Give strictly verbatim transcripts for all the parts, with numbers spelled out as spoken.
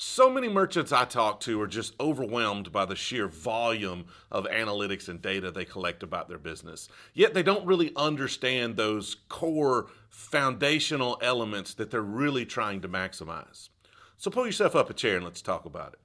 So many merchants I talk to are just overwhelmed by the sheer volume of analytics and data they collect about their business. Yet they don't really understand those core foundational elements that they're really trying to maximize. So pull yourself up a chair and let's talk about it.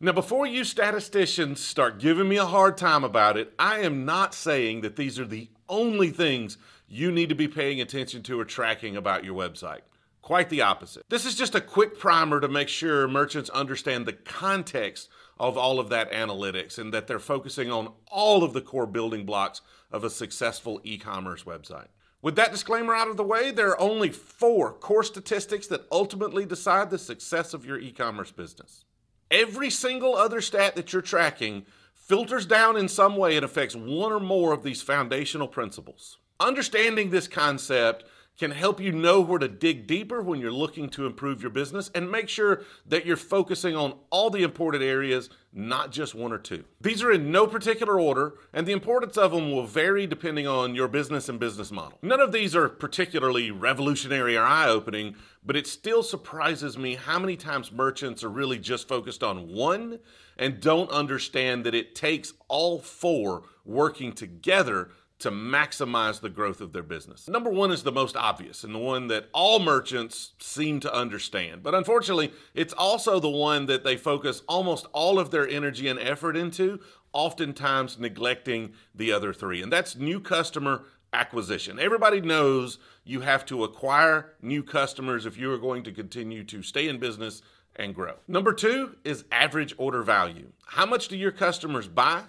Now, before you statisticians start giving me a hard time about it, I am not saying that these are the only things you need to be paying attention to or tracking about your website. Quite the opposite. This is just a quick primer to make sure merchants understand the context of all of that analytics and that they're focusing on all of the core building blocks of a successful e-commerce website. With that disclaimer out of the way, there are only four core statistics that ultimately decide the success of your e-commerce business. Every single other stat that you're tracking filters down in some way and affects one or more of these foundational principles. Understanding this concept can help you know where to dig deeper when you're looking to improve your business and make sure that you're focusing on all the important areas, not just one or two. These are in no particular order, and the importance of them will vary depending on your business and business model. None of these are particularly revolutionary or eye-opening, but it still surprises me how many times merchants are really just focused on one and don't understand that it takes all four working together to maximize the growth of their business. Number one is the most obvious and the one that all merchants seem to understand. But unfortunately, it's also the one that they focus almost all of their energy and effort into, oftentimes neglecting the other three. And that's new customer acquisition. Everybody knows you have to acquire new customers if you are going to continue to stay in business and grow. Number two is average order value. How much do your customers buy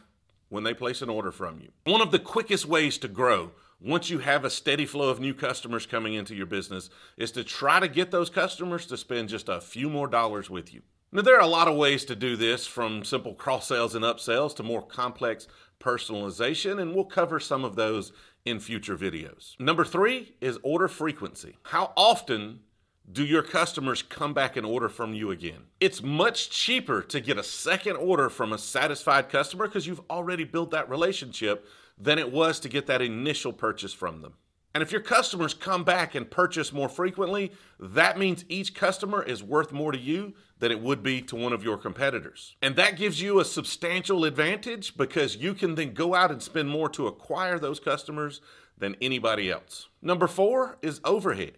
when they place an order from you? One of the quickest ways to grow once you have a steady flow of new customers coming into your business is to try to get those customers to spend just a few more dollars with you. Now, there are a lot of ways to do this, from simple cross-sales and upsells to more complex personalization, and we'll cover some of those in future videos. Number three is order frequency. How often do your customers come back and order from you again? It's much cheaper to get a second order from a satisfied customer because you've already built that relationship than it was to get that initial purchase from them. And if your customers come back and purchase more frequently, that means each customer is worth more to you than it would be to one of your competitors. And that gives you a substantial advantage because you can then go out and spend more to acquire those customers than anybody else. Number four is overhead.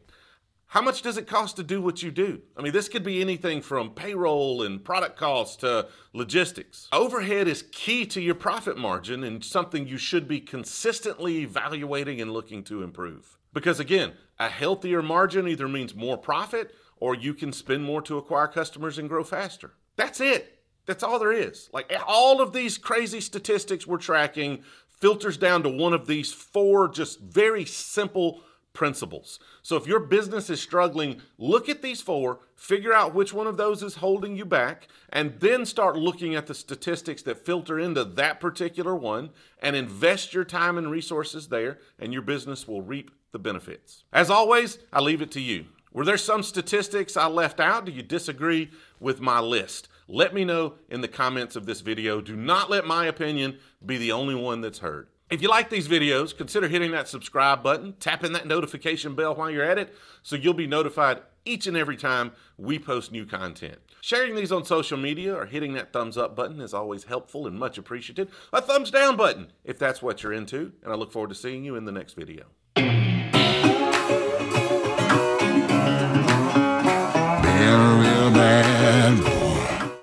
How much does it cost to do what you do? I mean, this could be anything from payroll and product costs to logistics. Overhead is key to your profit margin and something you should be consistently evaluating and looking to improve. Because again, a healthier margin either means more profit or you can spend more to acquire customers and grow faster. That's it. That's all there is. Like, all of these crazy statistics we're tracking filters down to one of these four just very simple principles. So if your business is struggling, look at these four, figure out which one of those is holding you back, and then start looking at the statistics that filter into that particular one and invest your time and resources there, and your business will reap the benefits. As always, I leave it to you. Were there some statistics I left out? Do you disagree with my list? Let me know in the comments of this video. Do not let my opinion be the only one that's heard. If you like these videos, consider hitting that subscribe button, tapping that notification bell while you're at it, so you'll be notified each and every time we post new content. Sharing these on social media or hitting that thumbs up button is always helpful and much appreciated. A thumbs down button if that's what you're into, and I look forward to seeing you in the next video.